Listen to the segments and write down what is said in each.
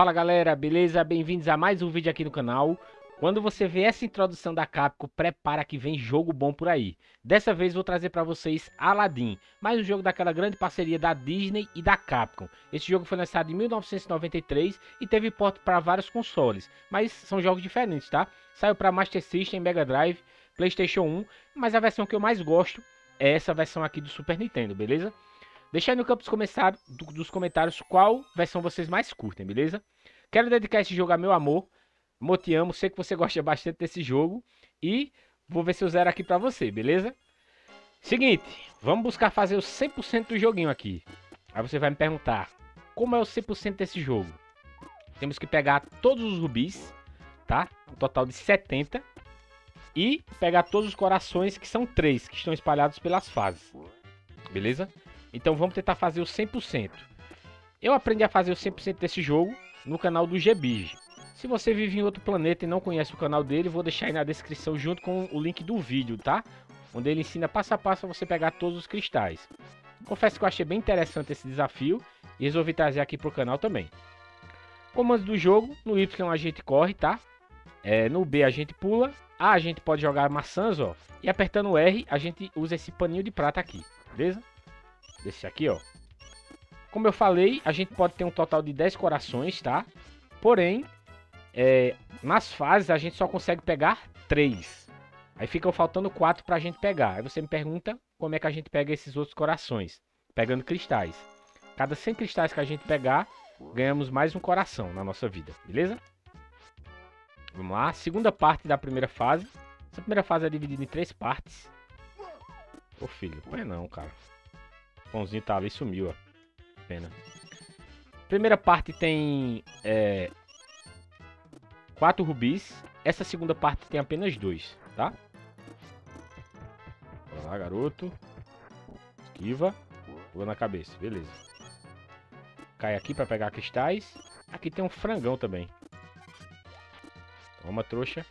Fala galera, beleza? Bem-vindos a mais um vídeo aqui no canal. Quando você vê essa introdução da Capcom, prepara que vem jogo bom por aí. Dessa vez vou trazer para vocês Aladdin, mais um jogo daquela grande parceria da Disney e da Capcom. Esse jogo foi lançado em 1993 e teve porte para vários consoles, mas são jogos diferentes, tá? Saiu para Master System, Mega Drive, PlayStation 1, mas a versão que eu mais gosto é essa versão aqui do Super Nintendo, beleza? Deixa aí no campo dos comentários qual versão vocês mais curtem, beleza? Quero dedicar esse jogo a meu amor. Amor, te amo, sei que você gosta bastante desse jogo. E vou ver se eu zero aqui pra você, beleza? Seguinte, vamos buscar fazer o 100% do joguinho aqui. Aí você vai me perguntar, como é o 100% desse jogo? Temos que pegar todos os rubis, tá? Um total de 70. E pegar todos os corações, que são 3, que estão espalhados pelas fases. Beleza? Então vamos tentar fazer o 100%. Eu aprendi a fazer o 100% desse jogo no canal do GebirgeBR. Se você vive em outro planeta e não conhece o canal dele, vou deixar aí na descrição junto com o link do vídeo, tá? Onde ele ensina passo a passo a você pegar todos os cristais. Confesso que eu achei bem interessante esse desafio e resolvi trazer aqui pro canal também. Comandos do jogo: no Y a gente corre, tá? No B a gente pula, A gente pode jogar maçãs, ó. E apertando o R a gente usa esse paninho de prata aqui, beleza? Desse aqui, ó. Como eu falei, a gente pode ter um total de 10 corações, tá? Porém, nas fases a gente só consegue pegar 3. Aí ficam faltando 4 pra gente pegar. Aí você me pergunta como é que a gente pega esses outros corações. Pegando cristais. Cada 100 cristais que a gente pegar, ganhamos mais um coração na nossa vida, beleza? Vamos lá, segunda parte da primeira fase. Essa primeira fase é dividida em 3 partes. Ô filho, não é não, cara. O pãozinho tá ali, sumiu, ó. Pena. Primeira parte tem 4 rubis. Essa segunda parte tem apenas 2, tá? Vai lá, garoto. Esquiva. Pula na cabeça, beleza. Cai aqui pra pegar cristais. Aqui tem um frangão também. Toma, trouxa.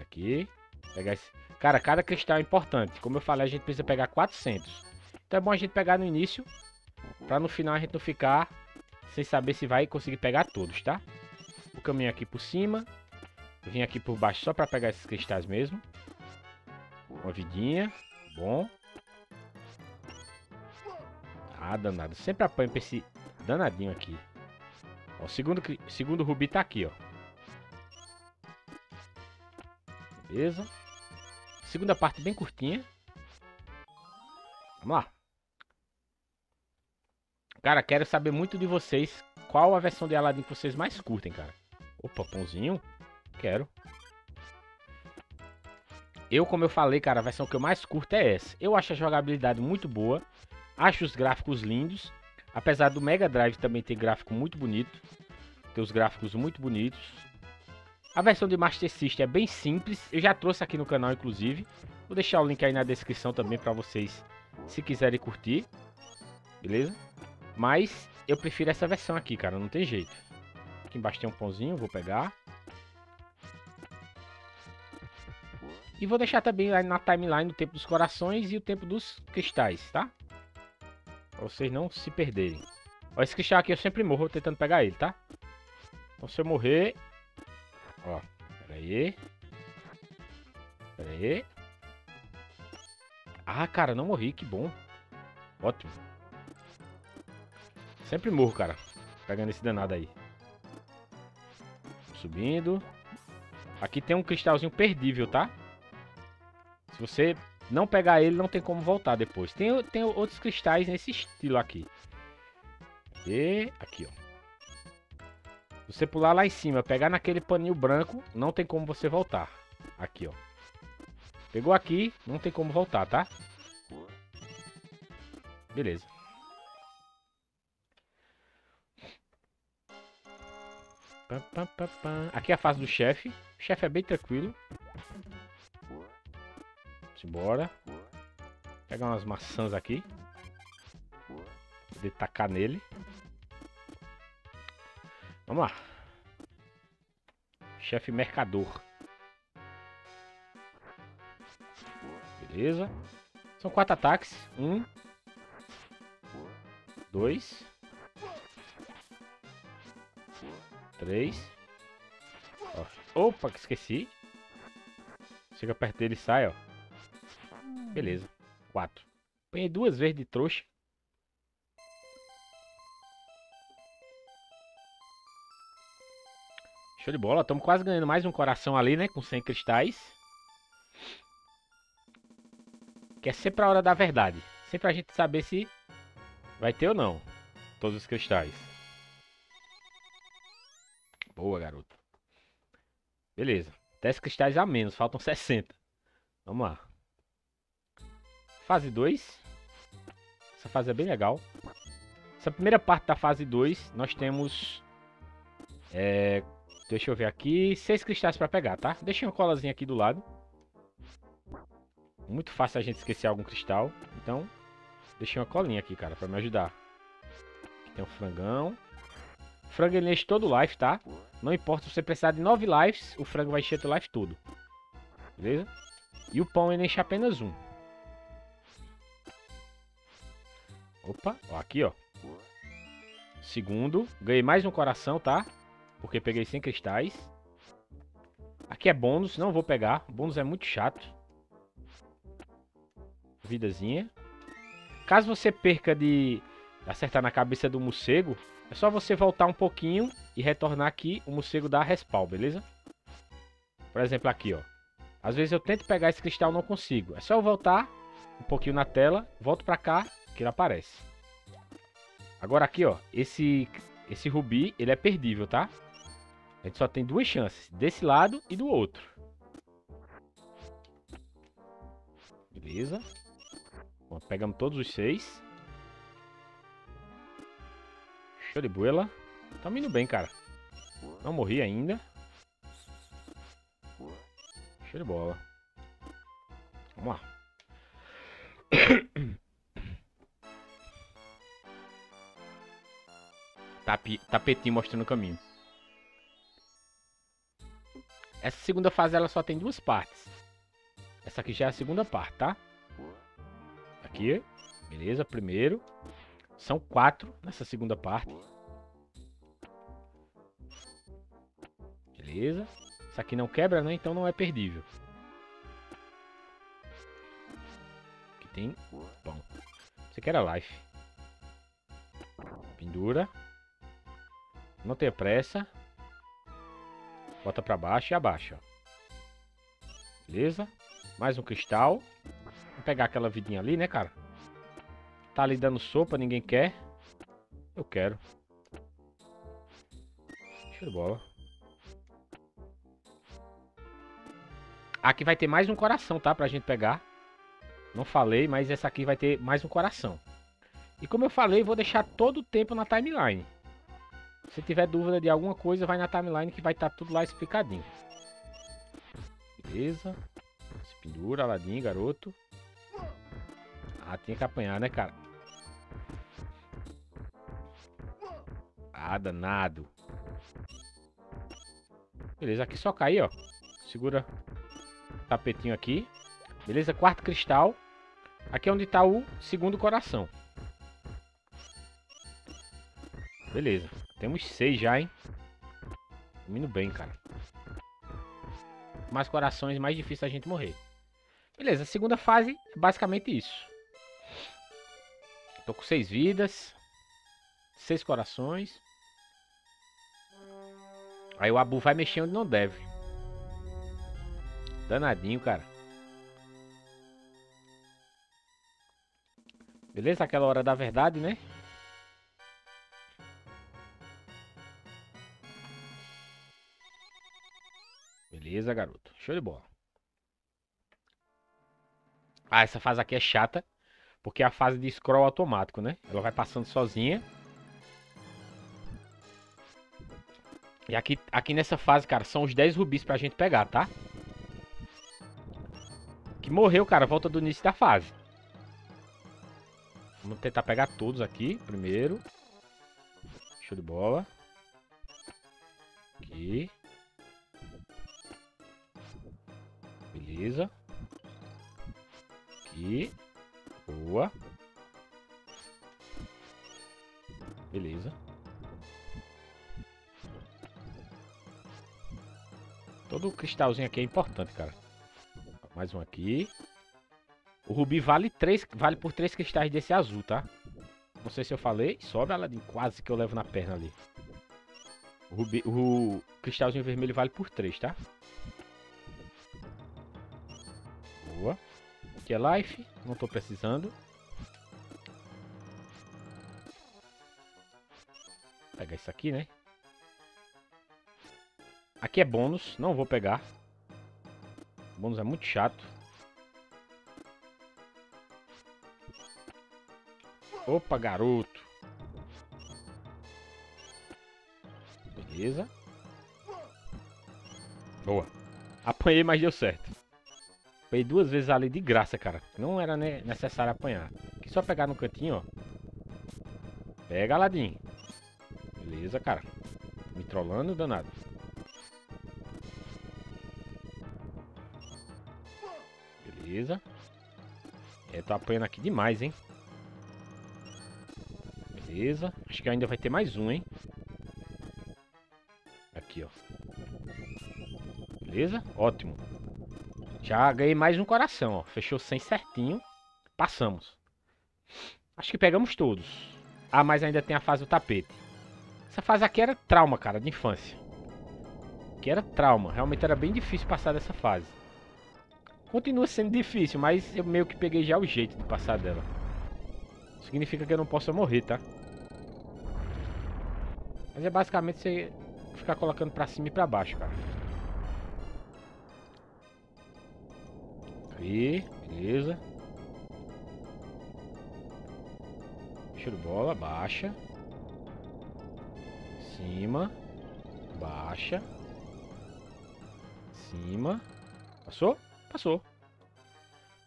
Aqui. Pegar esse... Cara, cada cristal é importante. Como eu falei, a gente precisa pegar 400. Então é bom a gente pegar no início, pra no final a gente não ficar sem saber se vai conseguir pegar todos, tá? O caminho aqui por cima. Vim aqui por baixo só pra pegar esses cristais mesmo. Uma vidinha. Bom. Ah, danado. Sempre apanho pra esse danadinho aqui. Ó, o segundo rubi tá aqui, ó. Beleza. Segunda parte bem curtinha. Vamos lá. Cara, quero saber muito de vocês. Qual a versão de Aladdin que vocês mais curtem, cara? Opa, pãozinho. Quero. Eu, como eu falei, cara, a versão que eu mais curto é essa. Eu acho a jogabilidade muito boa. Acho os gráficos lindos. Apesar do Mega Drive também ter gráfico muito bonito. Tem os gráficos muito bonitos. A versão de Master System é bem simples, eu já trouxe aqui no canal inclusive. Vou deixar o link aí na descrição também para vocês, se quiserem curtir, beleza? Mas eu prefiro essa versão aqui, cara, não tem jeito. Aqui embaixo tem um pãozinho, vou pegar. E vou deixar também aí na timeline o tempo dos corações e o tempo dos cristais, tá? Pra vocês não se perderem. Ó, esse cristal aqui eu sempre morro tentando pegar ele, tá? Então se eu morrer... Ó, pera aí. Ah, cara, não morri, que bom. Ótimo. Sempre morro, cara, pegando esse danado aí. Subindo. Aqui tem um cristalzinho perdível, tá? Se você não pegar ele, não tem como voltar depois. Tem outros cristais nesse estilo aqui. E aqui, ó. Você pular lá em cima, pegar naquele paninho branco, não tem como você voltar. Aqui, ó. Pegou aqui, não tem como voltar, tá? Beleza. Aqui é a fase do chefe. O chefe é bem tranquilo. Vamos embora. Pegar umas maçãs aqui. Poder tacar nele. Vamos lá. Chefe mercador. Beleza. São 4 ataques. 1. 2. 3. Ó. Opa, que esqueci. Chega perto dele e sai, ó. Beleza. 4. Apanhei 2 vezes de trouxa. Show de bola. Estamos quase ganhando mais um coração ali, né? Com 100 cristais. Que é sempre a hora da verdade. Sempre a gente saber se vai ter ou não todos os cristais. Boa, garoto. Beleza. 10 cristais a menos. Faltam 60. Vamos lá. Fase 2. Essa fase é bem legal. Essa primeira parte da fase 2, nós temos... deixa eu ver aqui. 6 cristais pra pegar, tá? Deixa uma colazinha aqui do lado. Muito fácil a gente esquecer algum cristal. Então, deixei uma colinha aqui, cara, pra me ajudar. Aqui tem um frangão. Frango ele enche todo o life, tá? Não importa se você precisar de 9 lives, o frango vai encher teu life todo. Beleza? E o pão ele enche apenas um. Opa, ó, aqui, ó. Segundo. Ganhei mais um coração, tá? Porque peguei 100 cristais. Aqui é bônus, não vou pegar. Bônus é muito chato. Vidazinha. Caso você perca de acertar na cabeça do morcego, é só você voltar um pouquinho e retornar aqui. O morcego dá respawn, beleza? Por exemplo, aqui, ó. Às vezes eu tento pegar esse cristal e não consigo. É só eu voltar um pouquinho na tela, volto pra cá, que ele aparece. Agora aqui, ó. Esse rubi, ele é perdível, tá? A gente só tem 2 chances, desse lado e do outro. Beleza. Bom, pegamos todos os 6. Show de bola. Tá indo bem, cara. Não morri ainda. Show de bola. Vamos lá. Tapetinho mostrando o caminho. Essa segunda fase ela só tem 2 partes. Essa aqui já é a segunda parte, tá? Aqui, beleza, primeiro. São 4 nessa segunda parte. Beleza. Isso aqui não quebra, né? Então não é perdível. Aqui tem pão. Isso aqui era life. Pendura. Não tenha pressa. Bota pra baixo e abaixa. Beleza. Mais um cristal. Vou pegar aquela vidinha ali, né, cara? Tá ali dando sopa, ninguém quer. Eu quero. Show de bola. Aqui vai ter mais um coração, tá? Pra gente pegar. Não falei, mas essa aqui vai ter mais um coração. E como eu falei, vou deixar todo o tempo na timeline. Se tiver dúvida de alguma coisa, vai na timeline que vai estar tudo lá explicadinho. Beleza. Se pendura, Aladdin, garoto. Ah, tinha que apanhar, né, cara? Ah, danado. Beleza, aqui só cair, ó. Segura o tapetinho aqui. Beleza, 4º cristal. Aqui é onde tá o 2º coração. Beleza. Temos 6 já, hein? Indo bem, cara. Mais corações, mais difícil a gente morrer. Beleza, a segunda fase é basicamente isso. Tô com 6 vidas. 6 corações. Aí o Abu vai mexer onde não deve. Danadinho, cara. Beleza, aquela hora da verdade, né? Beleza, garoto. Show de bola. Ah, essa fase aqui é chata. Porque é a fase de scroll automático, né? Ela vai passando sozinha. E aqui nessa fase, cara, são os 10 rubis pra gente pegar, tá? Que morreu, cara. Volta do início da fase. Vamos tentar pegar todos aqui. Primeiro. Show de bola. Aqui. Beleza. Aqui. Boa. Beleza. Todo cristalzinho aqui é importante, cara. Mais um aqui. O rubi vale, vale por 3 cristais desse azul, tá? Não sei se eu falei. Sobe, Aladdin. Quase que eu levo na perna ali. O cristalzinho vermelho vale por 3, tá? Boa. Aqui é life. Não tô precisando. Vou pegar isso aqui, né? Aqui é bônus. Não vou pegar. O bônus é muito chato. Opa, garoto. Beleza. Boa. Apanhei, mas deu certo. Apanhei 2 vezes ali de graça, cara. Não era necessário apanhar. Aqui só pegar no cantinho, ó. Pega, Aladdin. Beleza, cara. Me trollando, danado. Beleza. É, tô apanhando aqui demais, hein. Beleza. Acho que ainda vai ter mais um, hein? Aqui, ó. Beleza? Ótimo. Já ganhei mais um coração, ó. Fechou 100 certinho. Passamos. Acho que pegamos todos. Ah, mas ainda tem a fase do tapete. Essa fase aqui era trauma, cara, de infância. Que era trauma. Realmente era bem difícil passar dessa fase. Continua sendo difícil, mas eu meio que peguei já o jeito de passar dela. Significa que eu não posso morrer, tá? Mas é basicamente você ficar colocando pra cima e pra baixo, cara. Aí, beleza. Tiro bola, baixa. Cima. Baixa. Cima. Passou? Passou.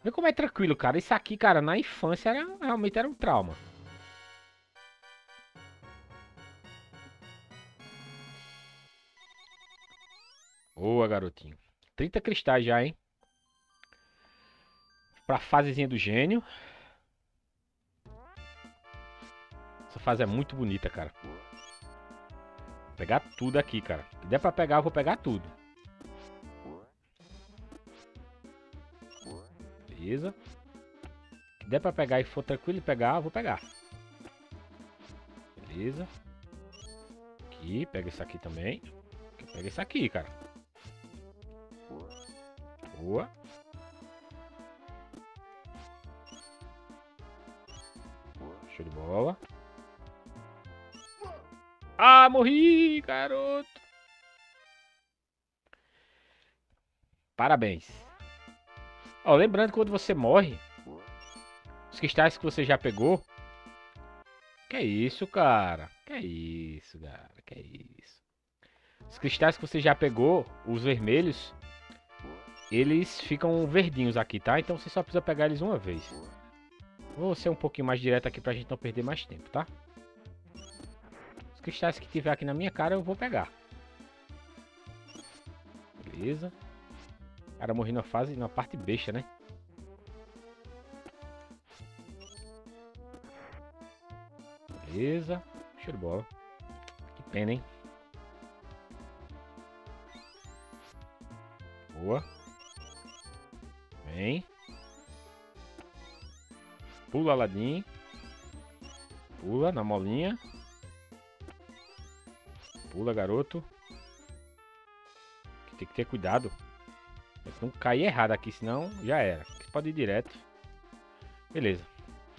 Vê como é tranquilo, cara. Isso aqui, cara, na infância era, realmente era um trauma. Boa, garotinho. 30 cristais já, hein? Pra fasezinha do gênio. Essa fase é muito bonita, cara. Vou pegar tudo aqui, cara. Se der pra pegar, eu vou pegar tudo. Beleza. Se der pra pegar e for tranquilo pegar, eu vou pegar. Beleza. Aqui, pega isso aqui também. Pega isso aqui, cara. Boa. Show de bola. Ah, morri, garoto. Parabéns. Ó, lembrando que quando você morre, os cristais que você já pegou... Que é isso, cara? Que é isso, cara? Que é isso? Os cristais que você já pegou, os vermelhos, eles ficam verdinhos aqui, tá? Então você só precisa pegar eles uma vez. Vou ser um pouquinho mais direto aqui pra gente não perder mais tempo, tá? Os cristais que tiver aqui na minha cara, eu vou pegar. Beleza. Cara, morri na fase, na parte besta, né? Beleza. Show de bola. Que pena, hein? Boa. Vem. Pula, Aladdin. Pula na molinha. Pula, garoto. Tem que ter cuidado. Não cair errado aqui, senão já era. Pode ir direto. Beleza.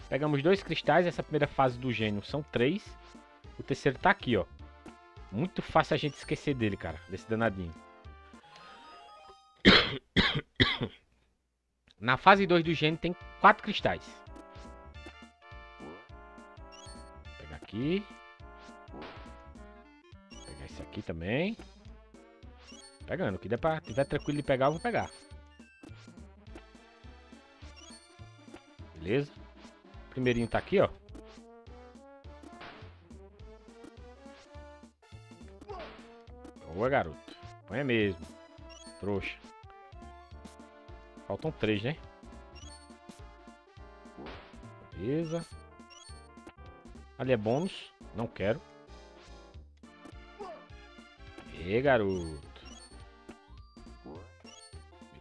Pegamos 2 cristais. Essa primeira fase do gênio são 3. O terceiro tá aqui, ó. Muito fácil a gente esquecer dele, cara. Desse danadinho. Na fase 2 do gênio tem 4 cristais. Vou pegar aqui. Vou pegar esse aqui também. Pegando, o que der pra tiver tranquilo de pegar, eu vou pegar. Beleza? O primeirinho tá aqui, ó. Boa, garoto. Põe mesmo. Trouxa. Faltam 3, né? Beleza. Ali é bônus. Não quero. E garoto.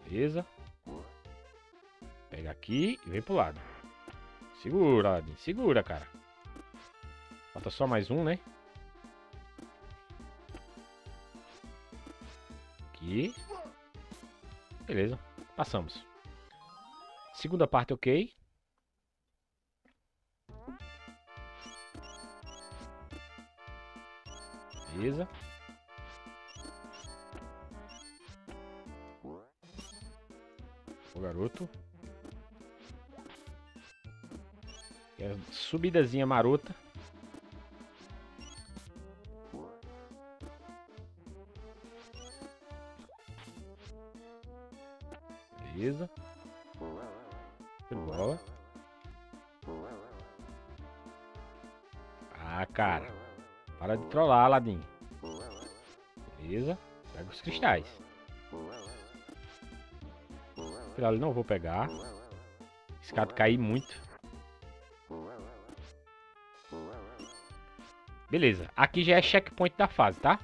Beleza. Pega aqui e vem pro lado. Segura, Aladdin. Segura, cara. Falta só mais um, né? Aqui. Beleza. Passamos. Segunda parte, ok. Beleza. O garoto. É subidazinha marota. Beleza. Bola. Ah, cara. Para de trollar, Aladdin. Beleza. Pega os cristais. Ele não vou pegar. Esse cara cai muito. Beleza. Aqui já é checkpoint da fase, tá?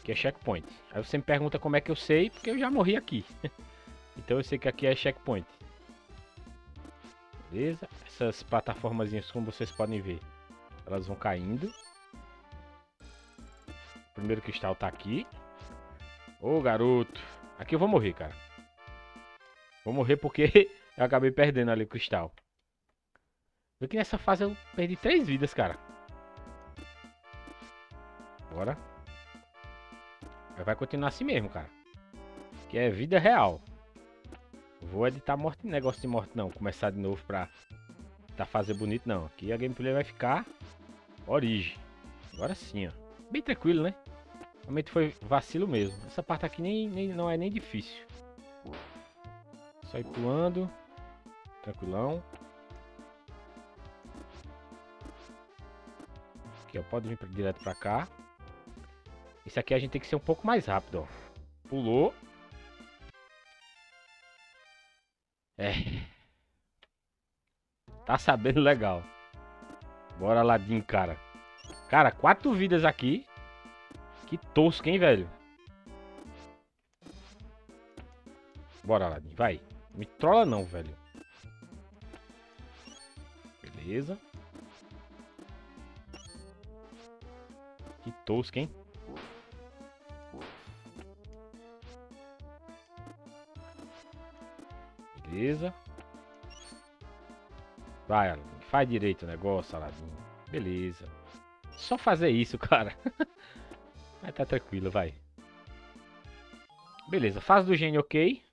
Aqui é checkpoint. Aí você me pergunta como é que eu sei, porque eu já morri aqui. Então eu sei que aqui é checkpoint. Beleza? Essas plataformazinhas, como vocês podem ver, elas vão caindo. O primeiro cristal tá aqui. Ô, garoto. Aqui eu vou morrer, cara. Vou morrer porque eu acabei perdendo ali o cristal. Vê que nessa fase eu perdi 3 vidas, cara. Bora. Vai continuar assim mesmo, cara. Que é vida real. Vou editar morte, negócio de morte não. Começar de novo pra fazer bonito não. Aqui a gameplay vai ficar origem. Agora sim, ó. Bem tranquilo, né? Realmente foi vacilo mesmo. Essa parte aqui não é nem difícil. Só ir pulando. Tranquilão. Aqui, ó. Pode vir direto pra cá. Esse aqui a gente tem que ser um pouco mais rápido, ó. Pulou. É. Tá sabendo legal. Bora, Aladdin, cara. Cara, 4 vidas aqui. Que tosco, hein, velho? Bora, Aladdin. Vai. Me trola não, velho. Beleza. Que tosco, hein? Beleza. Vai, Aladdin. Faz direito o negócio, Aladdin. Beleza. Só fazer isso, cara. Mas tá tranquilo, vai. Beleza. Fase do gênio, ok.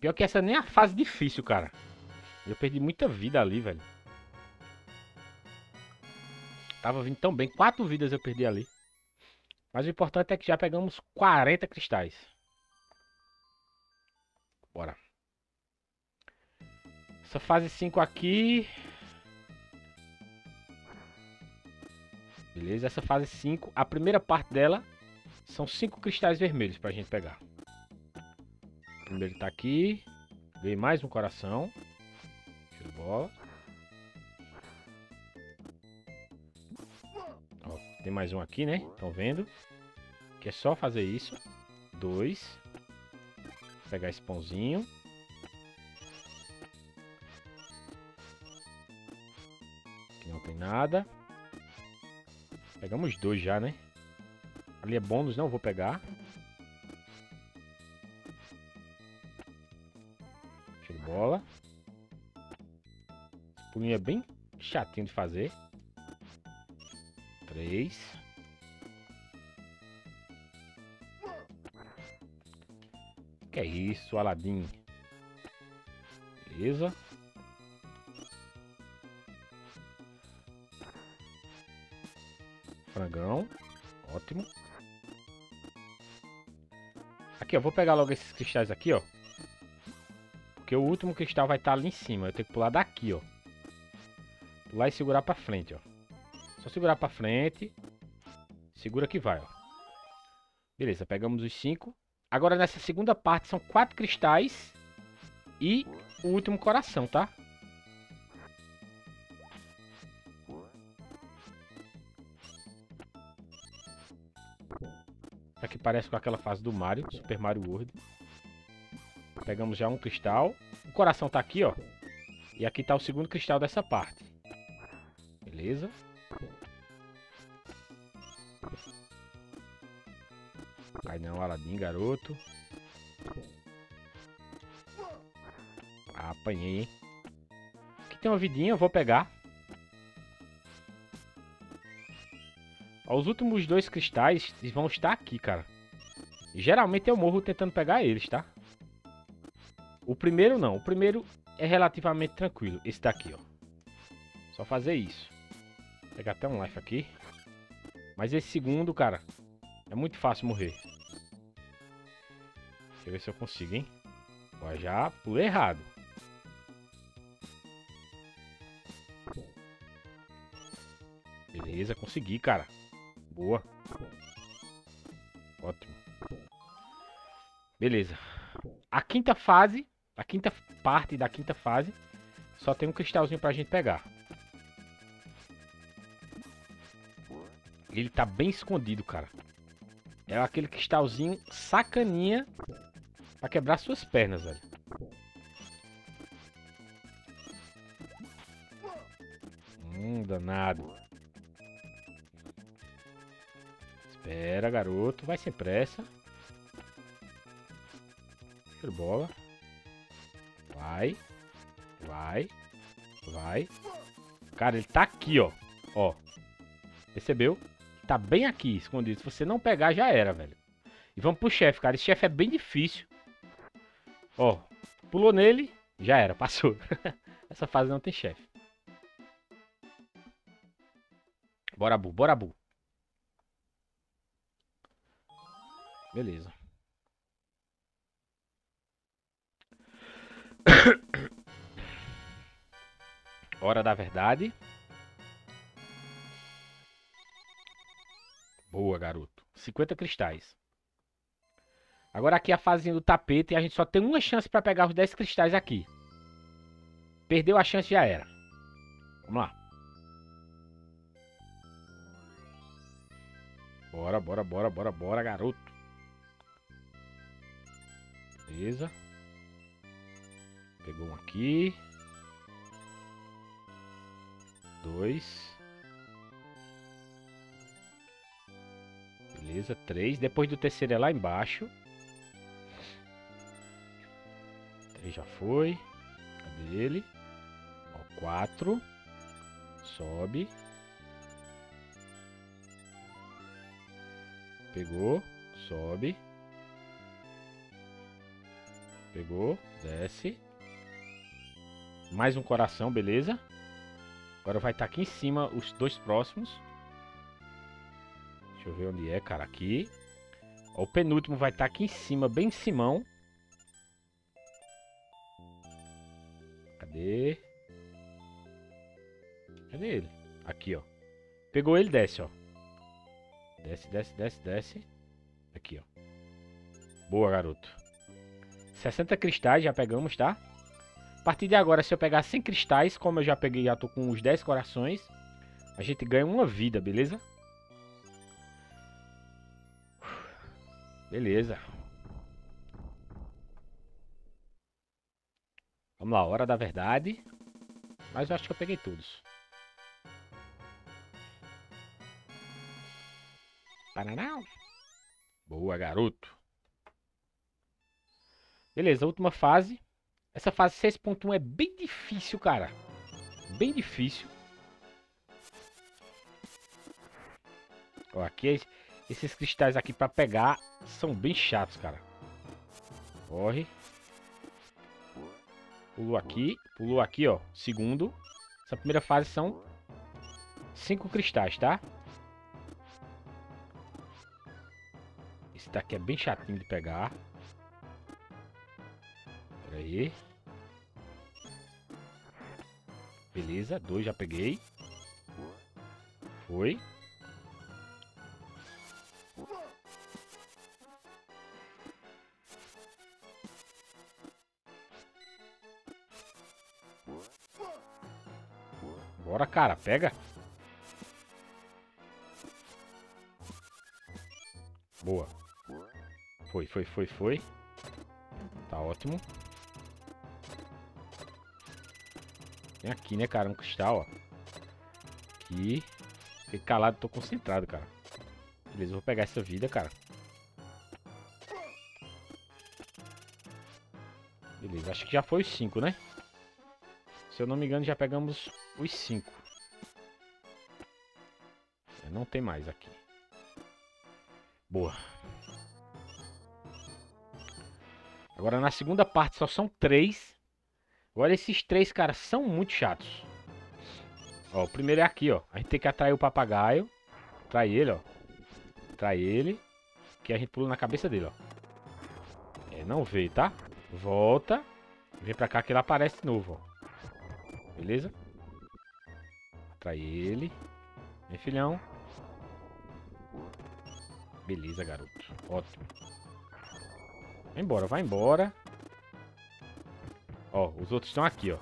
Pior que essa nem é a fase difícil, cara. Eu perdi muita vida ali, velho. Tava vindo tão bem. 4 vidas eu perdi ali. Mas o importante é que já pegamos 40 cristais. Bora. Essa fase 5 aqui. Beleza, essa fase 5. A primeira parte dela são 5 cristais vermelhos pra gente pegar. O primeiro tá aqui. Ganhei mais um coração. Show de bola. Ó, tem mais um aqui, né? Estão vendo? Que é só fazer isso. 2. Pegar esse pãozinho. Aqui não tem nada. Pegamos 2 já, né? Ali é bônus, não vou pegar. Bola. Esse pulinho é bem chatinho de fazer. 3. Que é isso, Aladdin. Beleza. Frangão. Ótimo. Aqui, ó. Vou pegar logo esses cristais aqui, ó. Porque o último cristal vai estar ali em cima. Eu tenho que pular daqui, ó. Pular e segurar pra frente, ó. Só segurar pra frente. Segura que vai, ó. Beleza, pegamos os 5. Agora nessa segunda parte são 4 cristais. E o último coração, tá? Aqui parece com aquela fase do Mario, Super Mario World. Pegamos já um cristal. O coração tá aqui, ó. E aqui tá o segundo cristal dessa parte. Beleza. Cai não, Aladdin, garoto. Ah, apanhei, hein. Aqui tem uma vidinha, eu vou pegar. Ó, os últimos dois cristais vão estar aqui, cara. Geralmente eu morro tentando pegar eles, tá? O primeiro não. O primeiro é relativamente tranquilo. Esse daqui, ó. Só fazer isso. Vou pegar até um life aqui. Mas esse segundo, cara, é muito fácil morrer. Deixa eu ver se eu consigo, hein? Ó, já pulei errado. Beleza, consegui, cara. Boa. Ótimo. Beleza. A quinta fase, a quinta parte da quinta fase, só tem um cristalzinho pra gente pegar. Ele tá bem escondido, cara. É aquele cristalzinho sacaninha pra quebrar suas pernas, velho. Danado. Espera, garoto. Vai sem pressa. Bola. Vai. Vai. Vai. Cara, ele tá aqui, ó. Ó. Percebeu? Tá bem aqui, escondido. Se você não pegar, já era, velho. E vamos pro chefe, cara. Esse chefe é bem difícil. Ó. Pulou nele. Já era. Passou. Essa fase não tem chefe. Bora, Abu. Bora, Abu. Beleza. Hora da verdade. Boa, garoto. 50 cristais. Agora aqui a fazinha do tapete. A gente só tem uma chance pra pegar os 10 cristais aqui. Perdeu a chance, já era. Vamos lá. Bora, bora, bora, bora, bora, garoto. Beleza. Pegou um aqui. 2. Beleza, 3. Depois do terceiro é lá embaixo. 3 já foi. Cadê ele? Ó, 4. Sobe. Pegou. Sobe. Pegou. Desce. Mais um coração, beleza? Agora vai estar aqui em cima os dois próximos. Deixa eu ver onde é, cara, aqui. Ó, o penúltimo vai estar aqui em cima, bem em cima. Cadê? Cadê ele? Aqui, ó. Pegou ele, desce, ó. Desce, desce, desce, desce. Aqui, ó. Boa, garoto. 60 cristais já pegamos, tá? A partir de agora, se eu pegar 100 cristais, como eu já peguei, já tô com uns 10 corações, a gente ganha uma vida, beleza? Beleza. Vamos lá, hora da verdade. Mas eu acho que eu peguei todos. Paraná. Boa, garoto. Beleza, última fase. Essa fase 6.1 é bem difícil, cara. Bem difícil. Ó, aqui, esses cristais aqui pra pegar são bem chatos, cara. Corre. Pulou aqui. Pulou aqui, ó. Segundo. Essa primeira fase são 5 cristais, tá? Esse daqui é bem chatinho de pegar. Aí. Beleza, 2 já peguei. Foi. Bora, cara, pega. Boa. Foi. Tá ótimo. Tem aqui, né, cara? Um cristal, ó. Aqui. Fiquei calado, tô concentrado, cara. Beleza, eu vou pegar essa vida, cara. Beleza, acho que já foi os 5, né? Se eu não me engano, já pegamos os 5. Não tem mais aqui. Boa. Agora na segunda parte só são 3. Agora esses 3, cara, são muito chatos. Ó, o primeiro é aqui, ó. A gente tem que atrair o papagaio. Atrai ele, ó. Atrai ele. Que a gente pula na cabeça dele, ó. É, não veio, tá? Volta. Vem pra cá que ele aparece de novo, ó. Beleza? Atrai ele. Vem, filhão. Beleza, garoto. Ótimo. Vai embora, vai embora. Ó, os outros estão aqui, ó.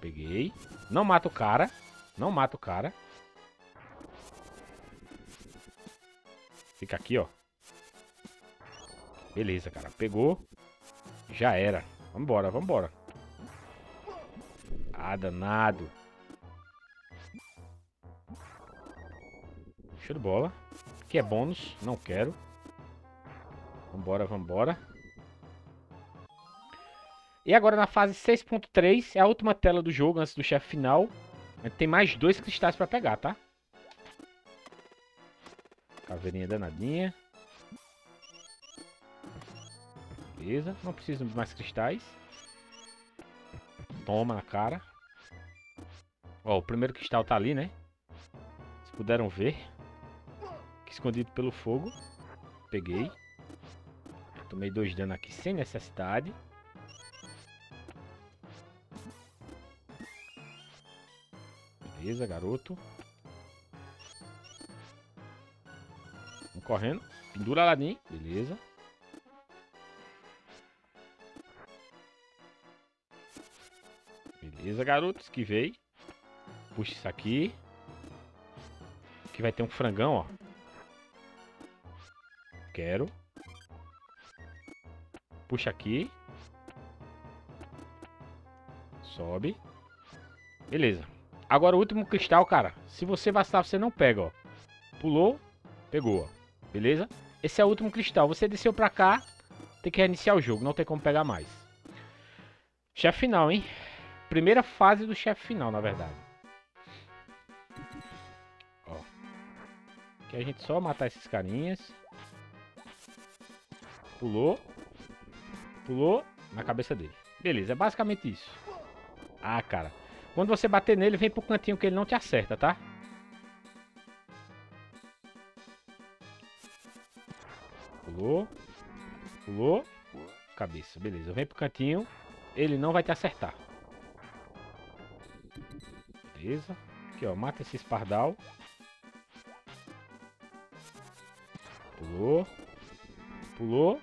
Peguei. Não mata o cara. Não mata o cara. Fica aqui, ó. Beleza, cara. Pegou. Já era. Vambora, vambora. Ah, danado. Show de bola. Aqui é bônus. Não quero. Vambora, vambora. E agora na fase 6.3, é a última tela do jogo antes do chefe final. A gente tem mais 2 cristais pra pegar, tá? Caveirinha danadinha. Beleza. Não preciso de mais cristais. Toma na cara. Ó, o primeiro cristal tá ali, né? Vocês puderam ver. Escondido pelo fogo. Peguei. Tomei 2 dano aqui sem necessidade. Beleza, garoto. Vamos correndo. Pendura Aladdin. Beleza. Beleza, garoto. Esquivei. Puxa isso aqui. Aqui vai ter um frangão, ó. Quero. Puxa aqui. Sobe. Beleza. Agora o último cristal, cara. Se você vacilar, você não pega, ó. Pulou. Pegou, ó. Beleza? Esse é o último cristal. Você desceu pra cá. Tem que reiniciar o jogo. Não tem como pegar mais. Chefe final, hein? Primeira fase do chefe final, na verdade. Ó. Aqui a gente só matar esses carinhas. Pulou. Pulou na cabeça dele. Beleza, é basicamente isso. Ah, cara. Quando você bater nele, vem pro cantinho que ele não te acerta, tá? Pulou. Pulou. Cabeça, beleza. Vem pro cantinho. Ele não vai te acertar. Beleza. Aqui, ó. Mata esse espardal. Pulou. Pulou.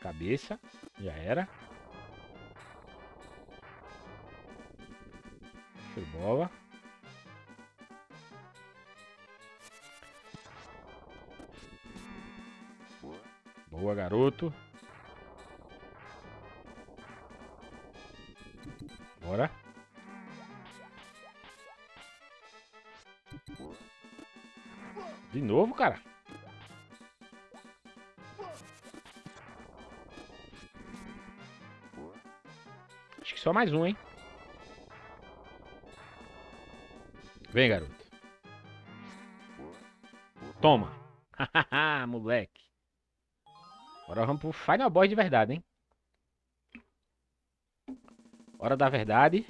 Cabeça. Já era. Show de bola. Boa, garoto. Bora. De novo, cara. Só mais um, hein? Vem, garoto. Toma. Moleque. Agora vamos pro Final Boss de verdade, hein? Hora da verdade.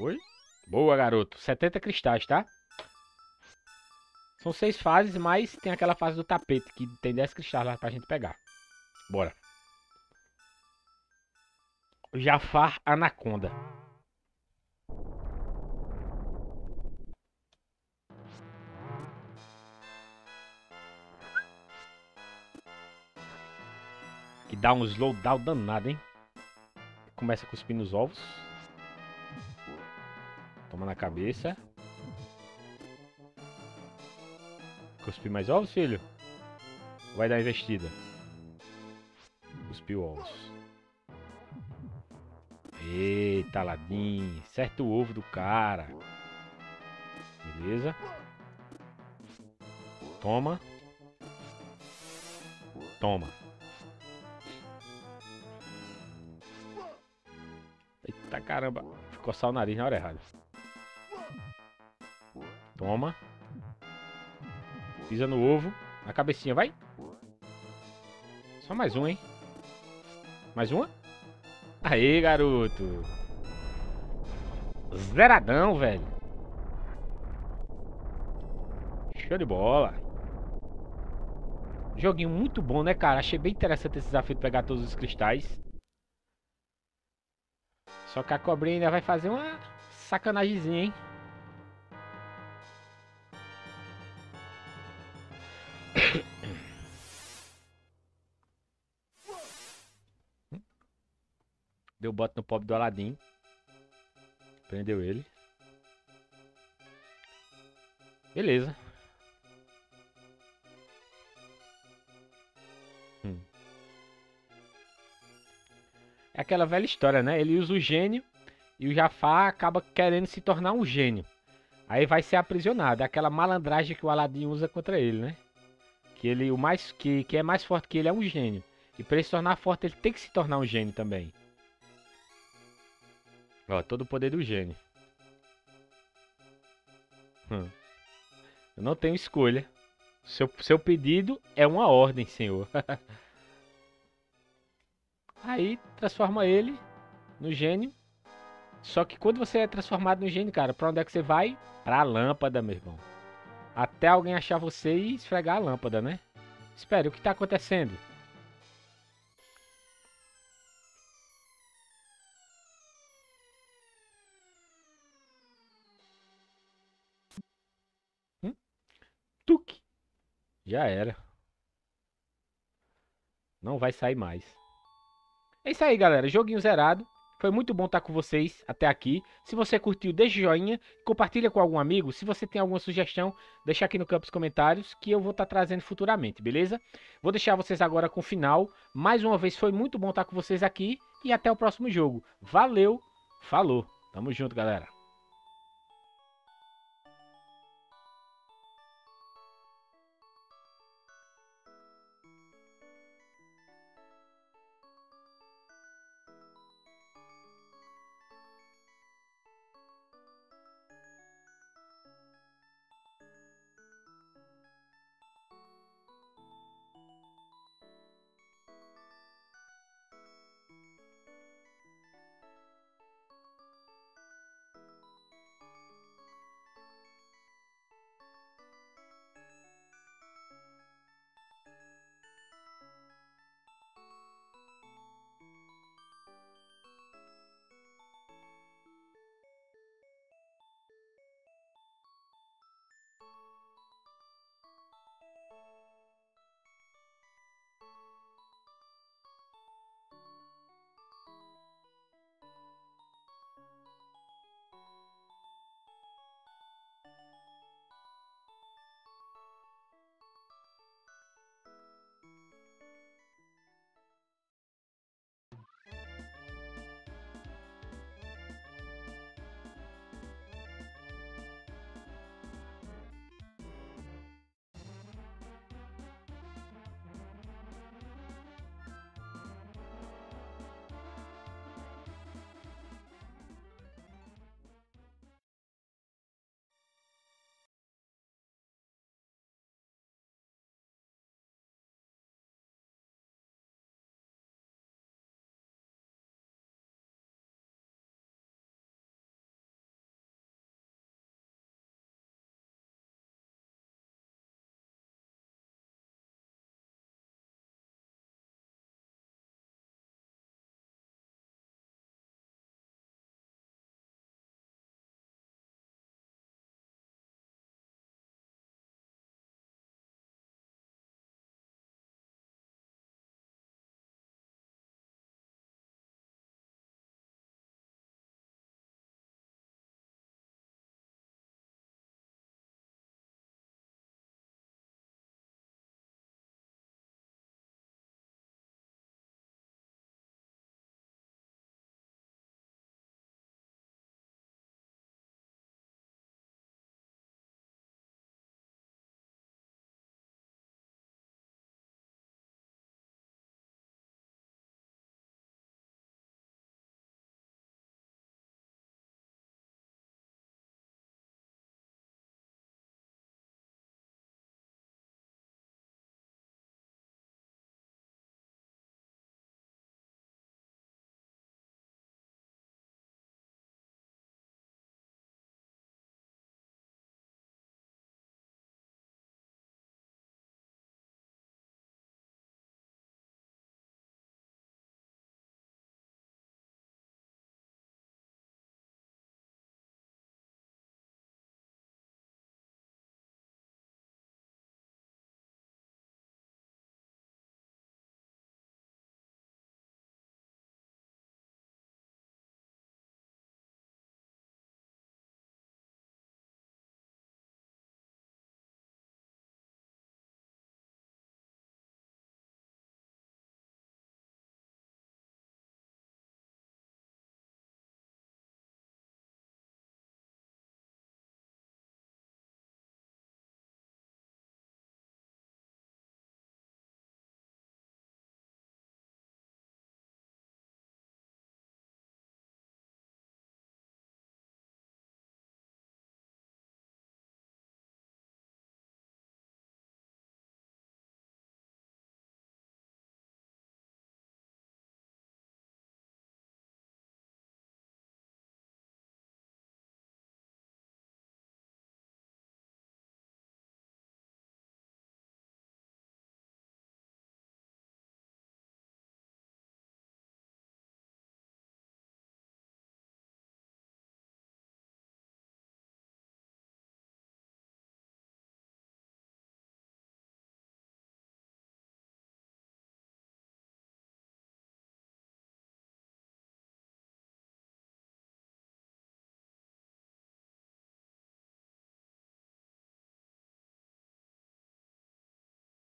Oi? Boa, garoto. 70 cristais, tá? São 6 fases, mas tem aquela fase do tapete, que tem 10 cristais lá pra gente pegar. Bora. Jafar Anaconda. Que dá um slowdown danado, hein? começa cuspindo os ovos. Toma na cabeça. Cuspir mais ovos, filho? Vai dar investida. Cuspiu ovos. Eita, Aladdin. Certa o ovo do cara. Beleza. Toma. Toma. Eita, caramba. Ficou só o nariz na hora errada. Toma. Pisa no ovo. Na cabecinha, vai. Só mais um, hein. Mais uma. Aê, garoto. Zeradão, velho. Show de bola. Joguinho muito bom, né, cara? Achei bem interessante esse desafio de pegar todos os cristais. Só que a cobrinha ainda vai fazer uma sacanagemzinha, hein? Deu bote no pobre do Aladdin. Prendeu ele. Beleza. É aquela velha história, né? Ele usa o gênio e o Jafar acaba querendo se tornar um gênio. Aí vai ser aprisionado. É aquela malandragem que o Aladdin usa contra ele, né? Que ele, que é mais forte que ele é um gênio. E pra ele se tornar forte, ele tem que se tornar um gênio também. Ó, todo o poder do gênio. Eu não tenho escolha. Seu pedido é uma ordem, senhor. Aí transforma ele no gênio. Só que quando você é transformado no gênio, cara, pra onde é que você vai? Pra lâmpada, meu irmão. Até alguém achar você e esfregar a lâmpada, né? Espera, o que tá acontecendo? Tuque. Já era. Não vai sair mais. É isso aí, galera. Joguinho zerado. Foi muito bom estar com vocês até aqui. Se você curtiu, deixa o joinha. Compartilha com algum amigo. Se você tem alguma sugestão, deixa aqui no campo dos comentários que eu vou estar trazendo futuramente, beleza? Vou deixar vocês agora com o final. Mais uma vez, foi muito bom estar com vocês aqui. E até o próximo jogo. Valeu. Falou. Tamo junto, galera.